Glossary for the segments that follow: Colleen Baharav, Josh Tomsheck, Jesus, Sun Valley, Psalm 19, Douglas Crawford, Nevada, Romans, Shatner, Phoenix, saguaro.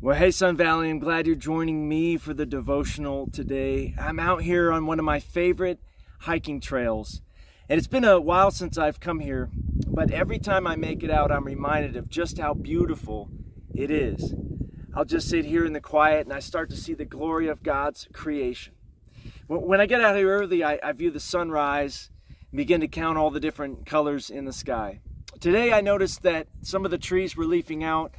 Well, hey, Sun Valley, I'm glad you're joining me for the devotional today. I'm out here on one of my favorite hiking trails, and it's been a while since I've come here, but every time I make it out, I'm reminded of just how beautiful it is. I'll just sit here in the quiet, and I start to see the glory of God's creation. When I get out here early, I view the sunrise and begin to count all the different colors in the sky. Today, I noticed that some of the trees were leafing out,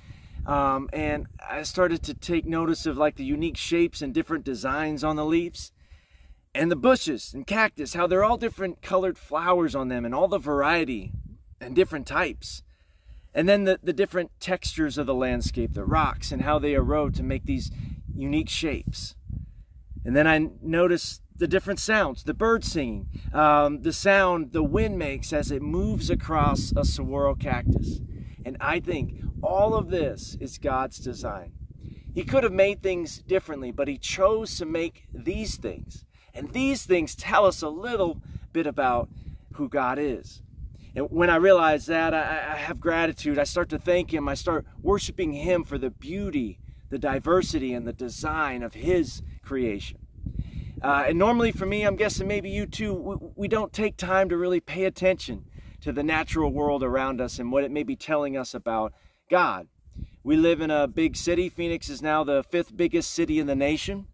and I started to take notice of like the unique shapes and different designs on the leaves, and the bushes and cactus, how they're all different colored flowers on them and all the variety and different types. And then the different textures of the landscape, the rocks and how they erode to make these unique shapes. And then I noticed the different sounds, the birds singing, the sound the wind makes as it moves across a saguaro cactus. And I think all of this is God's design. He could have made things differently, but he chose to make these things. And these things tell us a little bit about who God is. And when I realize that, I have gratitude. I start to thank him. I start worshiping him for the beauty, the diversity, and the design of his creation. And normally for me, I'm guessing maybe you too, we don't take time to really pay attention to the natural world around us and what it may be telling us about God. We live in a big city. Phoenix is now the 5th biggest city in the nation.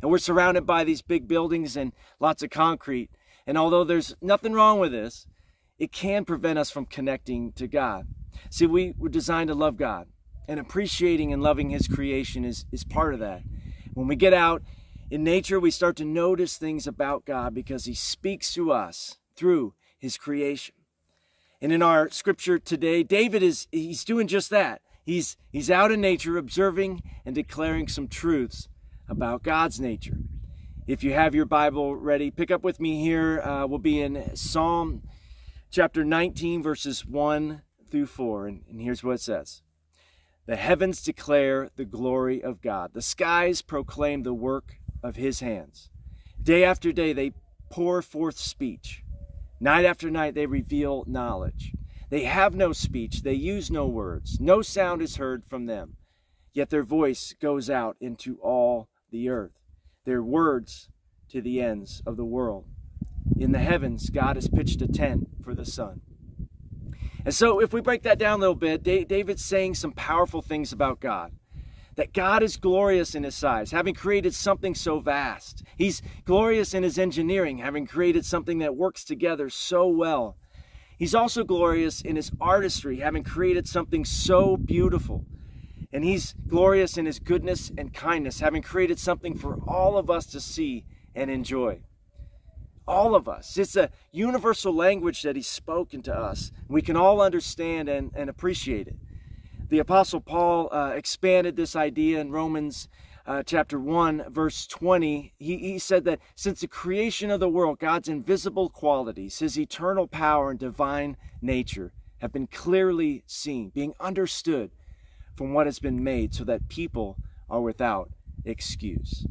And we're surrounded by these big buildings and lots of concrete. And although there's nothing wrong with this, it can prevent us from connecting to God. See, we were designed to love God, and appreciating and loving his creation is part of that. When we get out in nature, we start to notice things about God because he speaks to us through his creation. And in our scripture today, David he's doing just that. He's out in nature observing and declaring some truths about God's nature. If you have your Bible ready, pick up with me here. We'll be in Psalm chapter 19, verses 1 through 4. And here's what it says. The heavens declare the glory of God. The skies proclaim the work of his hands. Day after day, they pour forth speech. Night after night, they reveal knowledge. They have no speech. They use no words. No sound is heard from them. Yet their voice goes out into all the earth. Their words to the ends of the world. In the heavens, God has pitched a tent for the sun. And so if we break that down a little bit, David's saying some powerful things about God. That God is glorious in his size, having created something so vast. He's glorious in his engineering, having created something that works together so well. He's also glorious in his artistry, having created something so beautiful. And he's glorious in his goodness and kindness, having created something for all of us to see and enjoy. All of us. It's a universal language that he's spoken to us. We can all understand and appreciate it. The Apostle Paul expanded this idea in Romans chapter 1, verse 20. He said that since the creation of the world, God's invisible qualities, his eternal power and divine nature have been clearly seen, being understood from what has been made so that people are without excuse.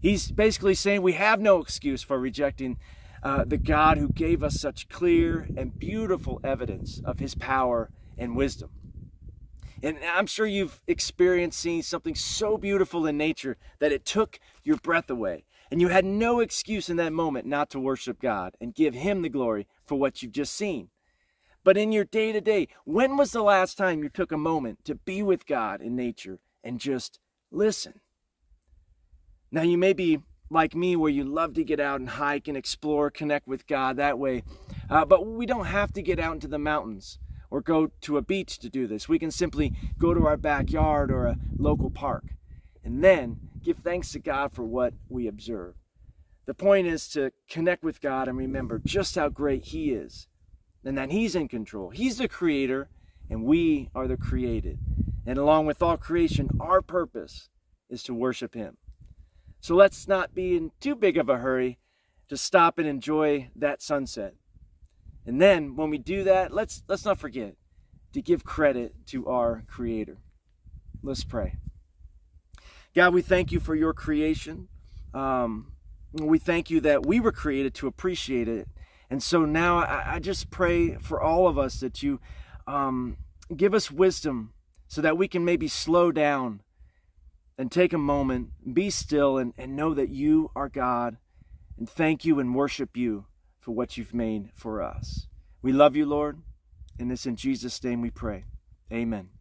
He's basically saying we have no excuse for rejecting the God who gave us such clear and beautiful evidence of his power and wisdom. And I'm sure you've experienced seeing something so beautiful in nature that it took your breath away. And you had no excuse in that moment not to worship God and give him the glory for what you've just seen. But in your day-to-day, when was the last time you took a moment to be with God in nature and just listen? Now, you may be like me where you love to get out and hike and explore, connect with God that way. But we don't have to get out into the mountains or go to a beach to do this. We can simply go to our backyard or a local park and then give thanks to God for what we observe. The point is to connect with God and remember just how great he is and that he's in control. He's the creator and we are the created. And along with all creation, our purpose is to worship him. So let's not be in too big of a hurry to stop and enjoy that sunset. And then when we do that, let's not forget to give credit to our Creator. Let's pray. God, we thank you for your creation. We thank you that we were created to appreciate it. And so now I just pray for all of us that you give us wisdom so that we can maybe slow down then take a moment, be still, and know that you are God, and thank you and worship you for what you've made for us. We love you, Lord, and it's in Jesus' name we pray. Amen.